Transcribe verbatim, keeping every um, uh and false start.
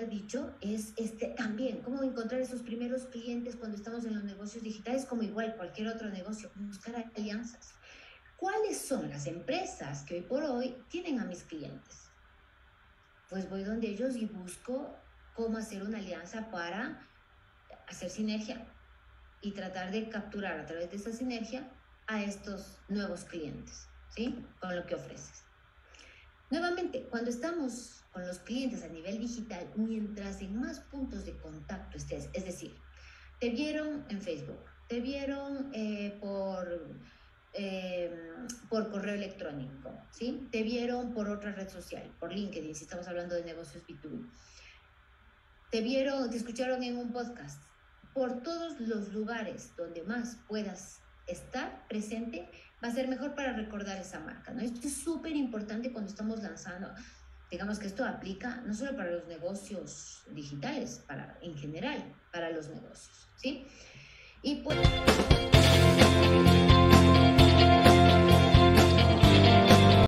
había dicho es este, también cómo encontrar esos primeros clientes cuando estamos en los negocios digitales, como igual cualquier otro negocio, buscar alianzas. ¿Cuáles son las empresas que hoy por hoy tienen a mis clientes? Pues voy donde ellos y busco cómo hacer una alianza para hacer sinergia y tratar de capturar a través de esa sinergia a estos nuevos clientes, ¿sí? Con lo que ofreces. Nuevamente, cuando estamos con los clientes a nivel digital, mientras en más puntos de contacto estés, es decir, te vieron en Facebook, te vieron eh, por, eh, por correo electrónico, ¿sí? Te vieron por otra red social, por LinkedIn, si estamos hablando de negocios B dos B, te vieron, te escucharon en un podcast, por todos los lugares donde más puedas estar presente, va a ser mejor para recordar esa marca, ¿no? Esto es súper importante cuando estamos lanzando. Digamos que esto aplica no solo para los negocios digitales, para, en general, para los negocios, ¿sí? Y pues...